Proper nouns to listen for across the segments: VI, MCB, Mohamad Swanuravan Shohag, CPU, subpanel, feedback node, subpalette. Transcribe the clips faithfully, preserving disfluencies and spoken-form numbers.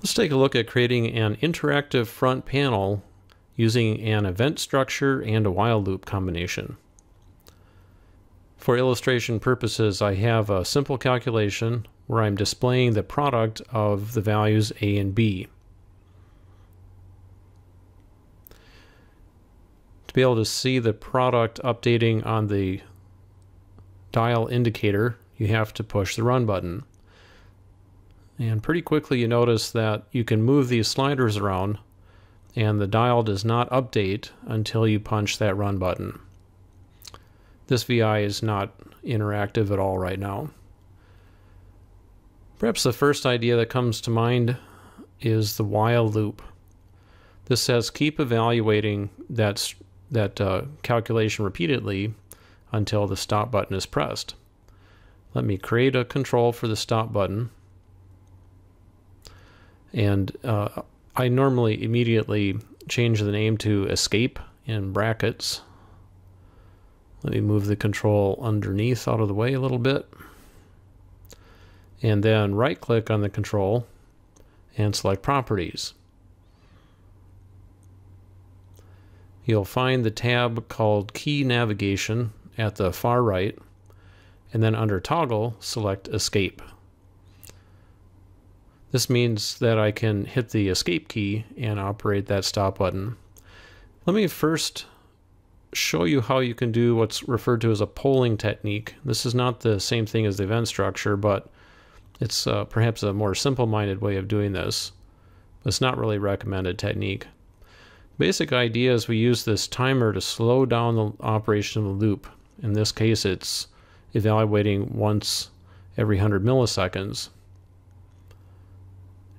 Let's take a look at creating an interactive front panel using an event structure and a while loop combination. For illustration purposes, I have a simple calculation where I'm displaying the product of the values A and B. To be able to see the product updating on the dial indicator, you have to push the run button. And pretty quickly you notice that you can move these sliders around and the dial does not update until you punch that run button. This V I is not interactive at all right now. Perhaps the first idea that comes to mind is the while loop. This says keep evaluating that, that uh, calculation repeatedly until the stop button is pressed. Let me create a control for the stop button. And uh, I normally immediately change the name to escape in brackets. Let me move the control underneath out of the way a little bit. And then right click on the control and select properties. You'll find the tab called key navigation at the far right, and then under toggle select escape. This means that I can hit the escape key and operate that stop button. Let me first show you how you can do what's referred to as a polling technique. This is not the same thing as the event structure, but it's uh, perhaps a more simple-minded way of doing this. It's not really a recommended technique. Basic idea is we use this timer to slow down the operation of the loop. In this case, it's evaluating once every one hundred milliseconds.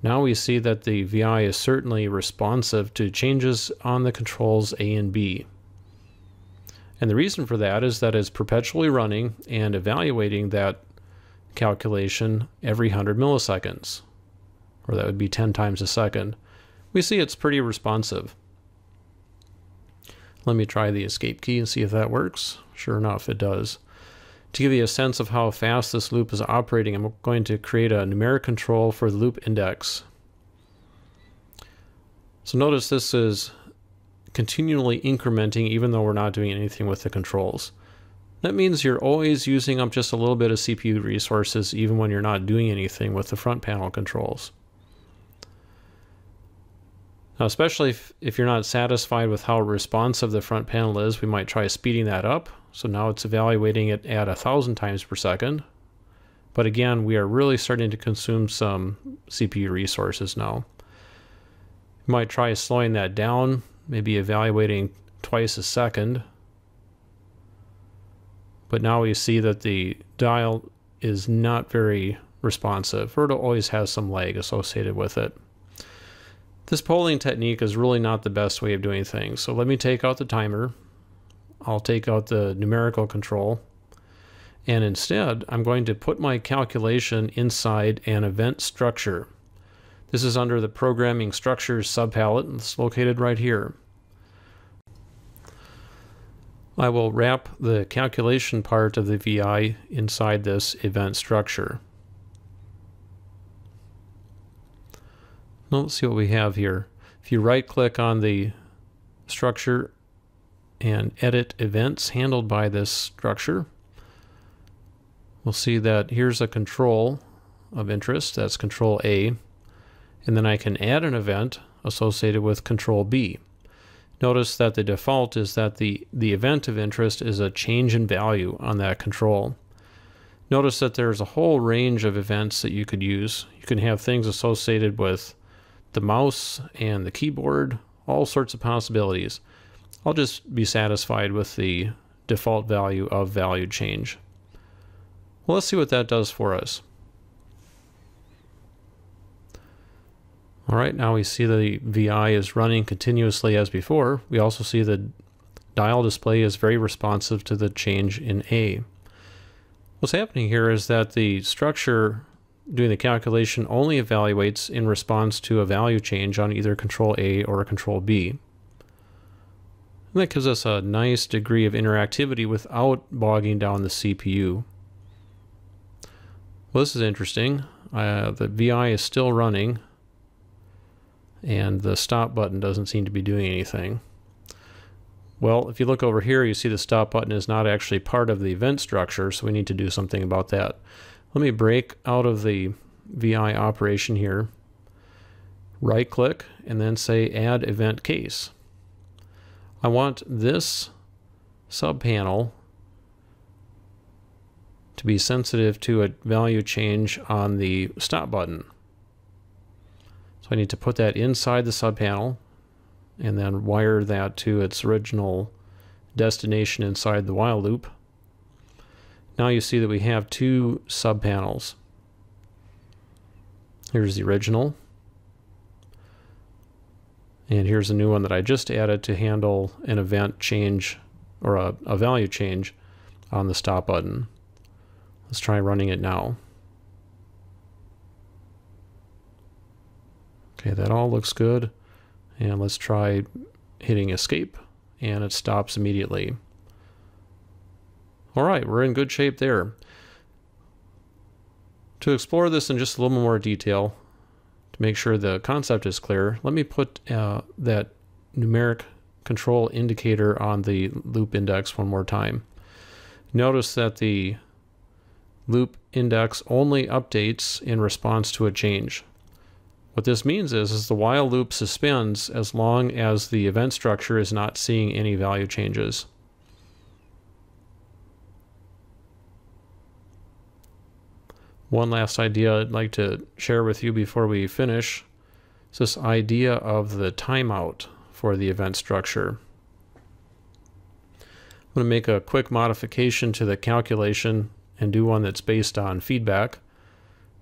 Now we see that the V I is certainly responsive to changes on the controls A and B. And the reason for that is that it's perpetually running and evaluating that calculation every one hundred milliseconds, or that would be ten times a second. We see it's pretty responsive. Let me try the escape key and see if that works. Sure enough, it does. To give you a sense of how fast this loop is operating, I'm going to create a numeric control for the loop index. So notice this is continually incrementing even though we're not doing anything with the controls. That means you're always using up just a little bit of C P U resources even when you're not doing anything with the front panel controls. Now, especially if, if you're not satisfied with how responsive the front panel is, we might try speeding that up. So now it's evaluating it at one thousand times per second. But again, we are really starting to consume some C P U resources now. You might try slowing that down, maybe evaluating twice a second. But now we see that the dial is not very responsive, or it always has some lag associated with it. This polling technique is really not the best way of doing things. So let me take out the timer. I'll take out the numerical control. And instead, I'm going to put my calculation inside an event structure. This is under the Programming Structures subpalette, and it's located right here. I will wrap the calculation part of the V I inside this event structure. Let's see what we have here. If you right-click on the structure and edit events handled by this structure, we'll see that here's a control of interest, that's control A, and then I can add an event associated with control B. Notice that the default is that the, the event of interest is a change in value on that control. Notice that there's a whole range of events that you could use. You can have things associated with the mouse and the keyboard, all sorts of possibilities. I'll just be satisfied with the default value of value change. Well, let's see what that does for us. All right, now we see the V I is running continuously as before. We also see the dial display is very responsive to the change in A. What's happening here is that the structure doing the calculation only evaluates in response to a value change on either control A or control B. And that gives us a nice degree of interactivity without bogging down the C P U. Well, this is interesting. Uh, the V I is still running. and the stop button doesn't seem to be doing anything. Well, if you look over here, you see the stop button is not actually part of the event structure, so we need to do something about that. Let me break out of the V I operation here, right click, and then say add event case. I want this subpanel to be sensitive to a value change on the stop button. So I need to put that inside the subpanel and then wire that to its original destination inside the while loop. Now you see that we have two subpanels. Here's the original, and here's a new one that I just added to handle an event change or a, a value change on the stop button. Let's try running it now. Okay, that all looks good. And let's try hitting escape, and it stops immediately. All right, we're in good shape there. To explore this in just a little more detail, to make sure the concept is clear, let me put uh, that numeric control indicator on the loop index one more time. Notice that the loop index only updates in response to a change. What this means is, is the while loop suspends as long as the event structure is not seeing any value changes. One last idea I'd like to share with you before we finish is this idea of the timeout for the event structure. I'm going to make a quick modification to the calculation and do one that's based on feedback.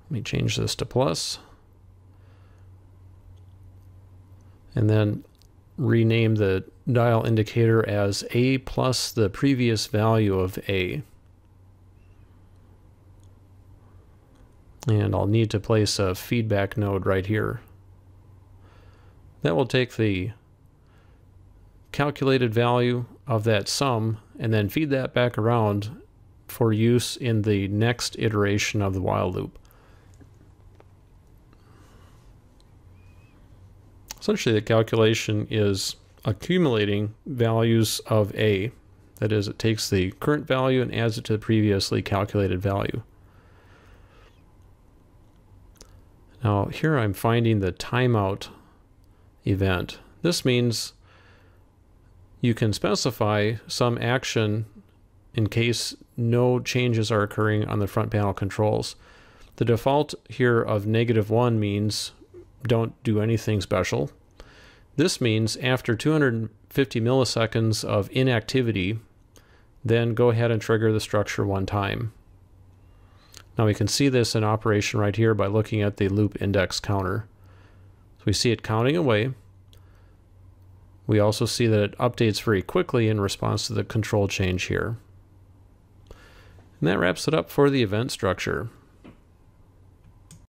Let me change this to plus, and then rename the dial indicator as A plus the previous value of A. And I'll need to place a feedback node right here. That will take the calculated value of that sum and then feed that back around for use in the next iteration of the while loop. Essentially, the calculation is accumulating values of A. That is, it takes the current value and adds it to the previously calculated value. Now, here I'm finding the timeout event. This means you can specify some action in case no changes are occurring on the front panel controls. The default here of negative one means don't do anything special. This means after two hundred fifty milliseconds of inactivity, then go ahead and trigger the structure one time. Now we can see this in operation right here by looking at the loop index counter. So we see it counting away. We also see that it updates very quickly in response to the control change here. And that wraps it up for the event structure.